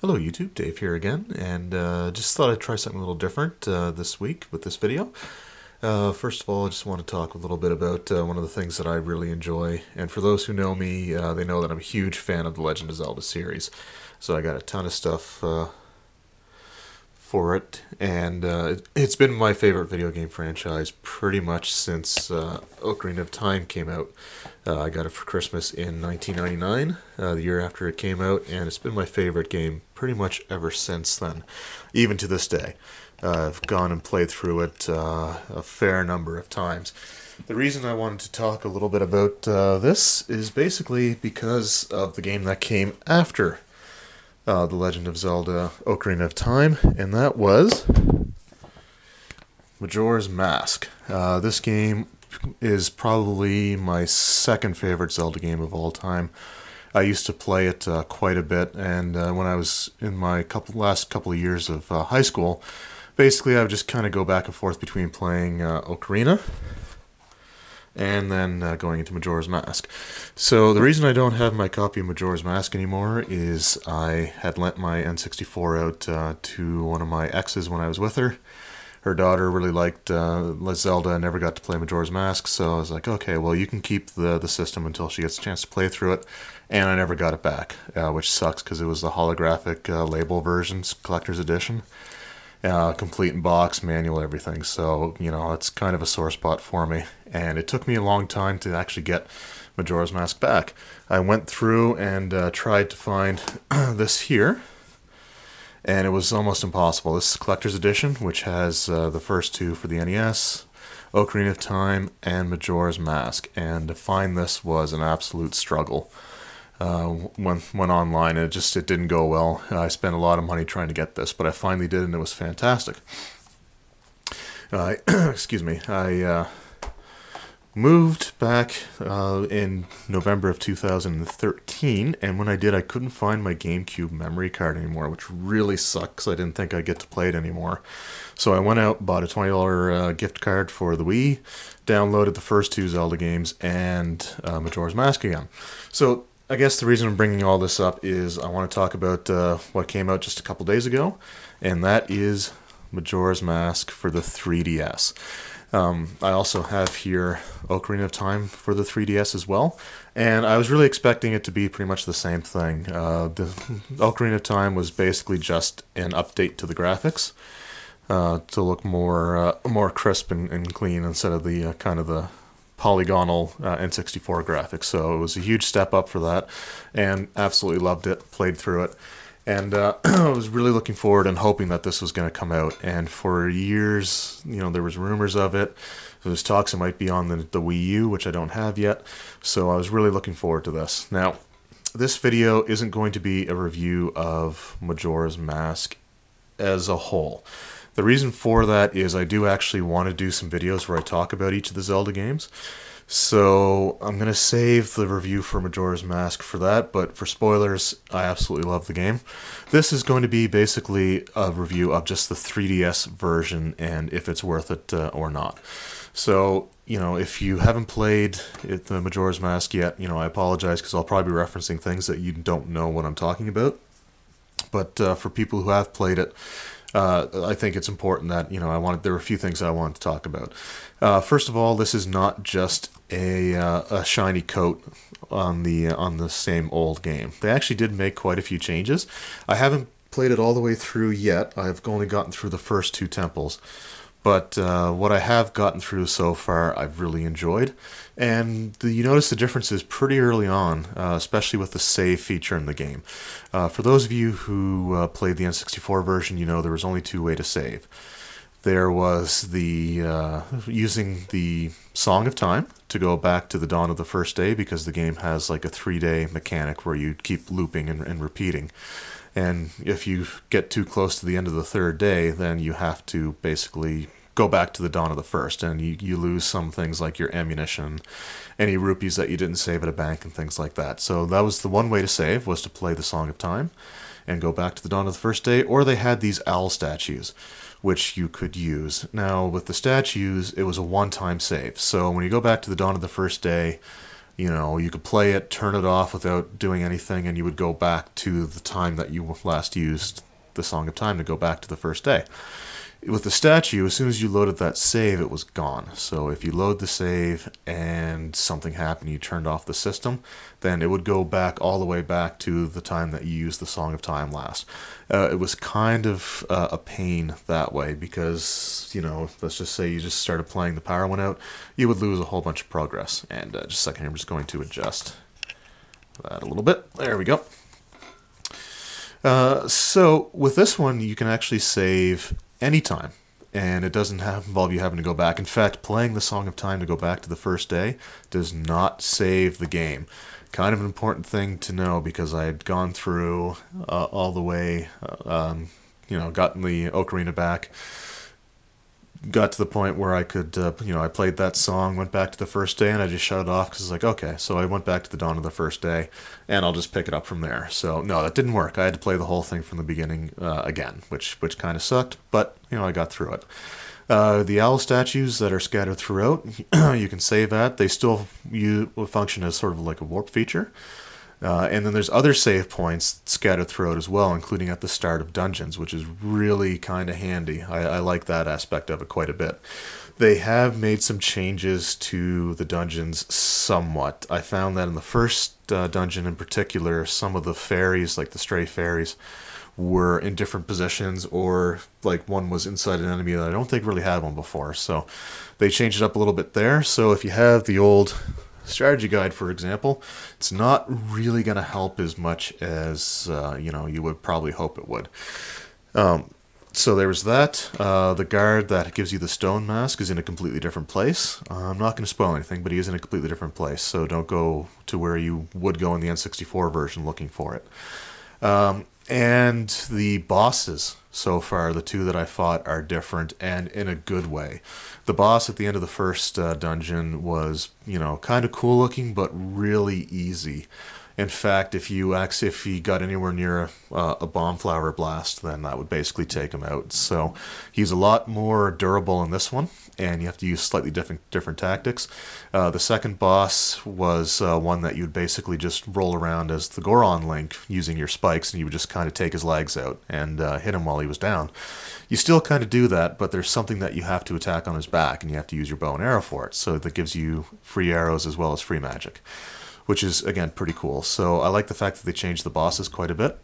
Hello YouTube, Dave here again, and just thought I'd try something a little different this week with this video. First of all, I just want to talk a little bit about one of the things that I really enjoy, and for those who know me, they know that I'm a huge fan of the Legend of Zelda series, so I got a ton of stuff for it, and it's been my favorite video game franchise pretty much since Ocarina of Time came out. I got it for Christmas in 1999, the year after it came out, and it's been my favorite game pretty much ever since then, even to this day. I've gone and played through it a fair number of times. The reason I wanted to talk a little bit about this is basically because of the game that came after The Legend of Zelda Ocarina of Time, and that was Majora's Mask. This game is probably my second favorite Zelda game of all time. I used to play it quite a bit, and when I was in my last couple of years of high school, basically I would just kind of go back and forth between playing Ocarina and then going into Majora's Mask. So the reason I don't have my copy of Majora's Mask anymore is I had lent my N64 out to one of my exes when I was with her. Her daughter really liked Zelda and never got to play Majora's Mask, so I was like, okay, well, you can keep the system until she gets a chance to play through it, and I never got it back, which sucks because it was the holographic label versions, collector's edition. Complete in box, manual, everything. So, you know, it's kind of a sore spot for me. And it took me a long time to actually get Majora's Mask back. I went through and tried to find this here, and it was almost impossible. This is Collector's Edition, which has the first two for the NES, Ocarina of Time, and Majora's Mask. And to find this was an absolute struggle. Went online, and it didn't go well. I spent a lot of money trying to get this, but I finally did, and it was fantastic. Excuse me. I moved back in November of 2013, and when I did, I couldn't find my GameCube memory card anymore, which really sucks. I didn't think I'd get to play it anymore. So I went out, bought a $20 gift card for the Wii, downloaded the first two Zelda games, and Majora's Mask again. So I guess the reason I'm bringing all this up is I want to talk about what came out just a couple days ago, and that is Majora's Mask for the 3DS. I also have here Ocarina of Time for the 3DS as well, and I was really expecting it to be pretty much the same thing. The Ocarina of Time was basically just an update to the graphics to look more crisp and clean instead of the kind of the polygonal N64 graphics, so it was a huge step up for that, and absolutely loved it, played through it, and I was really looking forward and hoping that this was going to come out, and for years, you know, there was rumors of it, there was talks it might be on the Wii U, which I don't have yet, so I was really looking forward to this. Now, this video isn't going to be a review of Majora's Mask as a whole. The reason for that is I do actually want to do some videos where I talk about each of the Zelda games. So I'm going to save the review for Majora's Mask for that, but for spoilers, I absolutely love the game. This is going to be basically a review of just the 3DS version and if it's worth it or not. So, you know, if you haven't played the Majora's Mask yet, you know, I apologize because I'll probably be referencing things that you don't know what I'm talking about. But for people who have played it, I think it's important that, you know, there were a few things that I wanted to talk about. First of all, this is not just a shiny coat on the same old game. They actually did make quite a few changes. I haven't played it all the way through yet. I've only gotten through the first two temples. But what I have gotten through so far, I've really enjoyed. And you notice the differences pretty early on, especially with the save feature in the game. For those of you who played the N64 version, you know there was only two ways to save. There was the using the Song of Time to go back to the dawn of the first day, because the game has like a 3-day mechanic where you keep looping and repeating. And if you get too close to the end of the third day, then you have to basically go back to the dawn of the first, and you lose some things like your ammunition, any rupees that you didn't save at a bank, and things like that. So that was the one way to save, was to play the Song of Time and go back to the dawn of the first day, or they had these owl statues, which you could use. Now, with the statues, it was a one-time save, so when you go back to the dawn of the first day, You know, you could play it, turn it off without doing anything, and you would go back to the time that you last used the Song of Time to go back to the first day. With the statue, as soon as you loaded that save, it was gone. So if you load the save and something happened, you turned off the system, then it would go back all the way back to the time that you used the Song of Time last. It was kind of a pain that way because, you know, let's just say you just started playing, the power went out, you would lose a whole bunch of progress. And just a second here, I'm just going to adjust that a little bit. There we go. So with this one, you can actually save anytime, and it doesn't involve you having to go back. In fact, playing the Song of Time to go back to the first day does not save the game. Kind of an important thing to know, because I had gone through all the way, you know, gotten the Ocarina back, got to the point where I could, you know, I played that song, went back to the first day, and I just shut it off because it's like, okay, so I went back to the dawn of the first day, and I'll just pick it up from there. So, no, that didn't work. I had to play the whole thing from the beginning again, which kind of sucked, but, you know, I got through it. The owl statues that are scattered throughout, you can save that. They still function as sort of like a warp feature. And then there's other save points scattered throughout as well, including at the start of dungeons, which is really kind of handy. I like that aspect of it quite a bit. They have made some changes to the dungeons somewhat. I found that in the first dungeon in particular, some of the fairies, like the stray fairies, were in different positions, or like one was inside an enemy that I don't think really had one before. So they changed it up a little bit there. So if you have the old strategy guide, for example, it's not really going to help as much as you know, you would probably hope it would. So there was that. The guard that gives you the stone mask is in a completely different place. I'm not going to spoil anything, but he is in a completely different place, so don't go to where you would go in the N64 version looking for it. And the bosses so far, the two that I fought, are different, and in a good way. The boss at the end of the first dungeon was, you know, kind of cool looking, but really easy. In fact, if he got anywhere near a bomb flower blast, then that would basically take him out. So he's a lot more durable in this one, and you have to use slightly different tactics. The second boss was one that you'd basically just roll around as the Goron Link using your spikes, and you would just kind of take his legs out and hit him while he was down. You still kind of do that, but there's something that you have to attack on his back, and you have to use your bow and arrow for it. So that gives you free arrows as well as free magic, which is, again, pretty cool. So I like the fact that they changed the bosses quite a bit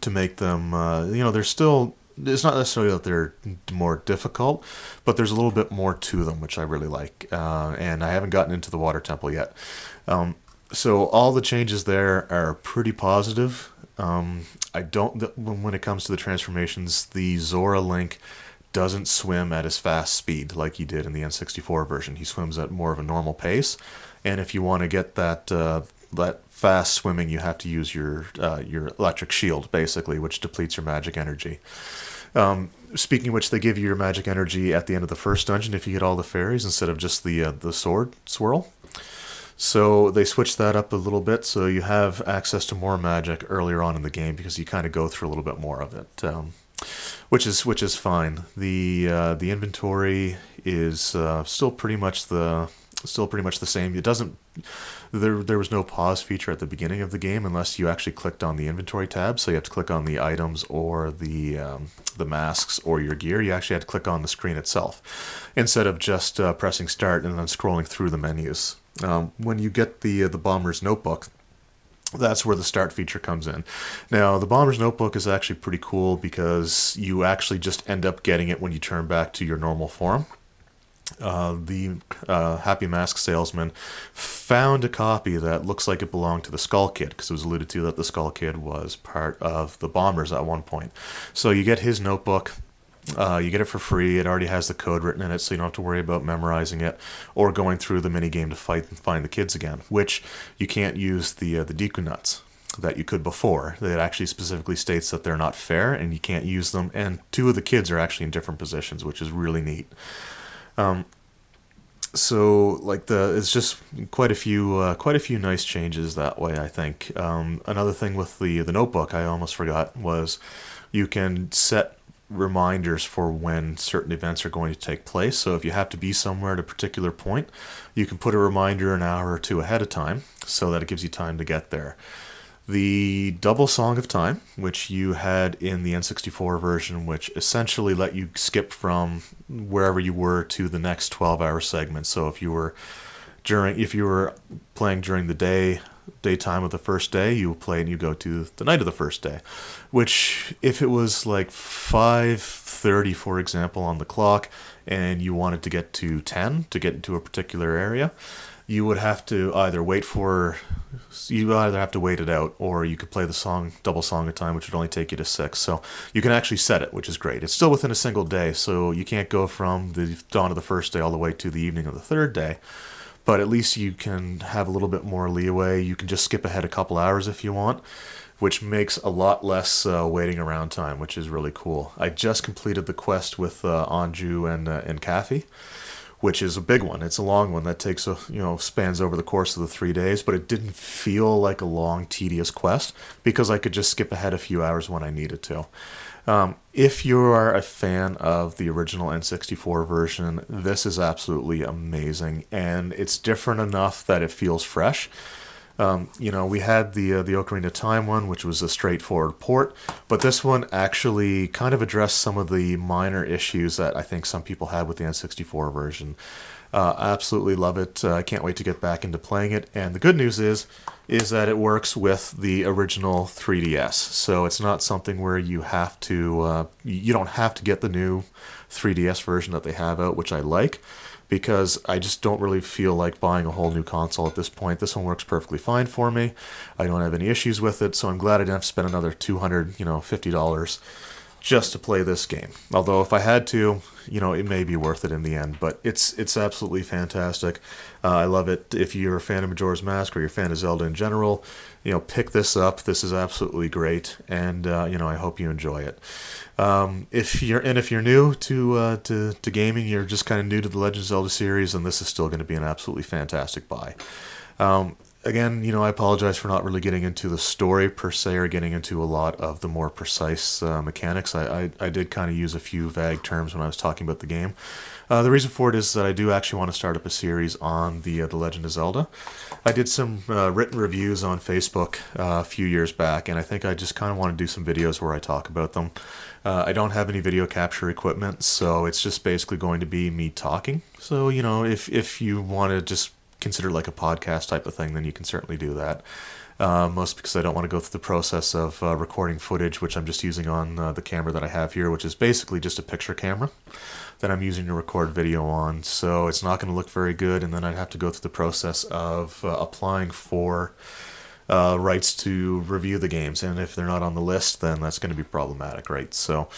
to make them, you know, they're still, it's not necessarily that they're more difficult, but there's a little bit more to them, which I really like. And I haven't gotten into the Water Temple yet. So all the changes there are pretty positive. I don't, when it comes to the transformations, the Zora Link doesn't swim at as fast speed like he did in the N64 version. He swims at more of a normal pace. And if you want to get that that fast swimming, you have to use your electric shield, basically, which depletes your magic energy. Speaking of which, they give you your magic energy at the end of the first dungeon if you get all the fairies instead of just the sword swirl. So they switched that up a little bit, so you have access to more magic earlier on in the game because you kind of go through a little bit more of it, which is fine. The inventory is still pretty much the same. It doesn't, there was no pause feature at the beginning of the game unless you actually clicked on the inventory tab, so you have to click on the items or the masks or your gear. You actually had to click on the screen itself instead of just pressing start and then scrolling through the menus. When you get the Bomber's Notebook, that's where the start feature comes in. Now, the Bomber's Notebook is actually pretty cool because you actually just end up getting it when you turn back to your normal form. The Happy Mask salesman found a copy that looks like it belonged to the Skull Kid, because it was alluded to that the Skull Kid was part of the Bombers at one point. So you get his notebook, you get it for free, it already has the code written in it, so you don't have to worry about memorizing it or going through the minigame to fight and find the kids again, which you can't use the Deku nuts that you could before. It actually specifically states that they're not fair and you can't use them, and two of the kids are actually in different positions, which is really neat. So like it's just quite a few nice changes that way, I think. Another thing with the notebook I almost forgot was you can set reminders for when certain events are going to take place. So if you have to be somewhere at a particular point, you can put a reminder an hour or two ahead of time so that it gives you time to get there. The double Song of Time, which you had in the N64 version, which essentially let you skip from wherever you were to the next 12-hour segment. So if you were playing during the daytime of the first day, you would play and you go to the night of the first day, which if it was like 5:30, for example, on the clock, and you wanted to get to 10 to get into a particular area, you would have to either wait it out, or you could play the double Song of Time, which would only take you to 6. So you can actually set it, which is great. It's still within a single day, so you can't go from the dawn of the first day all the way to the evening of the third day, but at least you can have a little bit more leeway. You can just skip ahead a couple hours if you want, which makes a lot less waiting around time, which is really cool. I just completed the quest with Anju and Kathy, which is a big one. It's a long one that takes spans over the course of the 3 days, but it didn't feel like a long, tedious quest because I could just skip ahead a few hours when I needed to. If you are a fan of the original N64 version, this is absolutely amazing, and it's different enough that it feels fresh. We had the Ocarina of Time one, which was a straightforward port, but this one actually kind of addressed some of the minor issues that I think some people had with the N64 version. I absolutely love it. I can't wait to get back into playing it. And the good news is that it works with the original 3DS. So it's not something where you have to, you don't have to get the new 3DS version that they have out, which I like, because I just don't really feel like buying a whole new console at this point. This one works perfectly fine for me. I don't have any issues with it, so I'm glad I didn't have to spend another $250 just to play this game. Although if I had to, it may be worth it in the end, but it's absolutely fantastic. I love it. If you're a fan of Majora's Mask or you're a fan of Zelda in general, pick this up. This is absolutely great, and I hope you enjoy it. If you're new to gaming, you're just kind of new to the Legend of Zelda series, and this is still going to be an absolutely fantastic buy. Again, I apologize for not really getting into the story per se or getting into a lot of the more precise mechanics. I did kind of use a few vague terms when I was talking about the game. The reason for it is that I do actually want to start up a series on the Legend of Zelda. I did some written reviews on Facebook a few years back, and I think I just kind of want to do some videos where I talk about them. I don't have any video capture equipment, so it's just basically going to be me talking. So, if you want to just consider like a podcast type of thing, then you can certainly do that. Mostly because I don't want to go through the process of recording footage, which I'm just using on the camera that I have here, which is basically just a picture camera that I'm using to record video on. So it's not going to look very good, and then I'd have to go through the process of applying for rights to review the games, and if they're not on the list, then that's going to be problematic, right? So,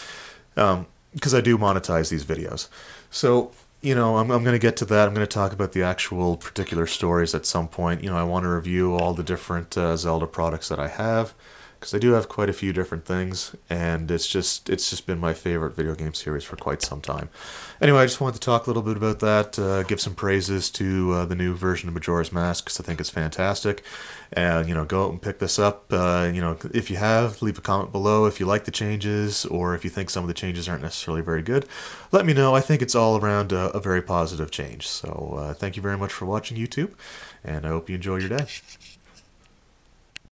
because I do monetize these videos. So, I'm going to get to that. I'm going to talk about the actual particular stories at some point. I want to review all the different Zelda products that I have, because I do have quite a few different things, and it's just been my favorite video game series for quite some time. Anyway, I just wanted to talk a little bit about that, give some praises to the new version of Majora's Mask, because I think it's fantastic. And go out and pick this up. If you have, leave a comment below if you like the changes, or if you think some of the changes aren't necessarily very good, let me know. I think it's all around a very positive change. So thank you very much for watching, YouTube, and I hope you enjoy your day.